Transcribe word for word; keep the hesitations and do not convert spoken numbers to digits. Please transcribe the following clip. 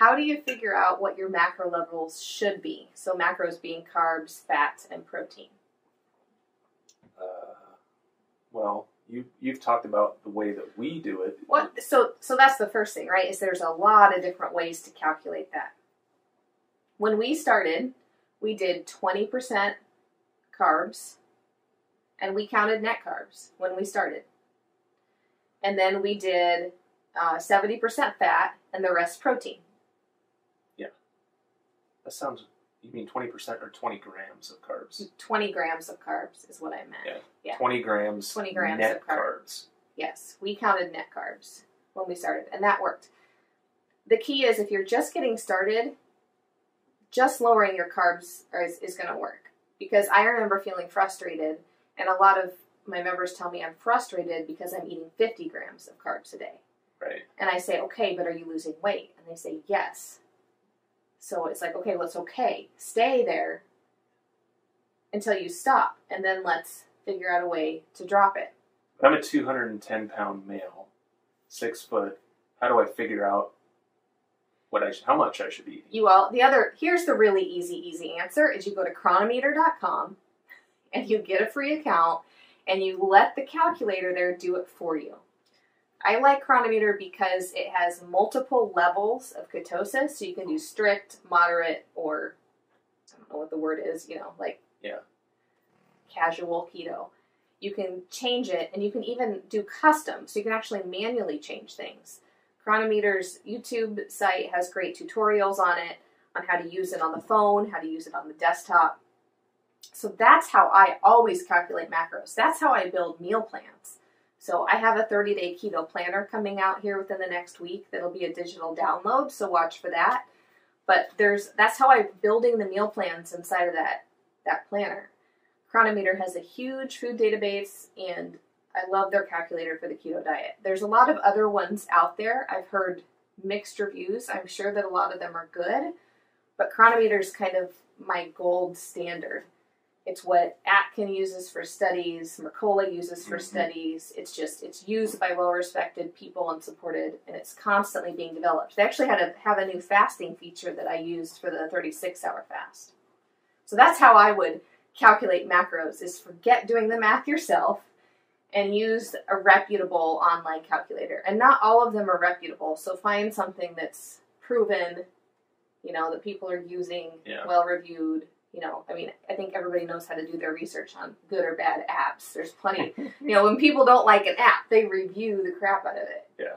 How do you figure out what your macro levels should be? So macros being carbs, fats, and protein. Uh, well, you, you've talked about the way that we do it. What, so, so that's the first thing, right? Is there's a lot of different ways to calculate that. When we started, we did twenty percent carbs, and we counted net carbs when we started. And then we did uh, seventy percent fat and the rest protein. Yeah. That sounds, you mean twenty percent or twenty grams of carbs? twenty grams of carbs is what I meant. Yeah. yeah. twenty grams, twenty grams net of carbs. carbs. Yes. We counted net carbs when we started, and that worked. The key is if you're just getting started, just lowering your carbs is, is going to work. Because I remember feeling frustrated, and a lot of my members tell me I'm frustrated because I'm eating fifty grams of carbs a day. Right. And I say, okay, but are you losing weight? And they say, yes. So it's like, okay, well, it's okay. Stay there until you stop, and then let's figure out a way to drop it. I'm a two hundred ten pound male, six foot. How do I figure out what I should, how much I should be eating? You all, the other, here's the really easy, easy answer is you go to Cronometer dot com and you get a free account and you let the calculator there do it for you. I like Cronometer because it has multiple levels of ketosis, so you can do strict, moderate, or I don't know what the word is, you know, like yeah. casual keto. You can change it, and you can even do custom, so you can actually manually change things. Cronometer's YouTube site has great tutorials on it, on how to use it on the phone, how to use it on the desktop. So that's how I always calculate macros. That's how I build meal plans. So I have a thirty day keto planner coming out here within the next week. That'll be a digital download, so watch for that. But there's that's how I'm building the meal plans inside of that, that planner. Cronometer has a huge food database, and I love their calculator for the keto diet. There's a lot of other ones out there. I've heard mixed reviews. I'm sure that a lot of them are good, but Cronometer is kind of my gold standard. It's what Atkins uses for studies, Mercola uses for mm-hmm. studies. It's just, it's used by well-respected people and supported, and it's constantly being developed. They actually had to have a new fasting feature that I used for the thirty-six hour fast. So that's how I would calculate macros, is forget doing the math yourself and use a reputable online calculator. And not all of them are reputable, so find something that's proven, you know, that people are using, yeah. well-reviewed. You know, I mean, I think everybody knows how to do their research on good or bad apps. There's plenty, you know, when people don't like an app, they review the crap out of it. Yeah.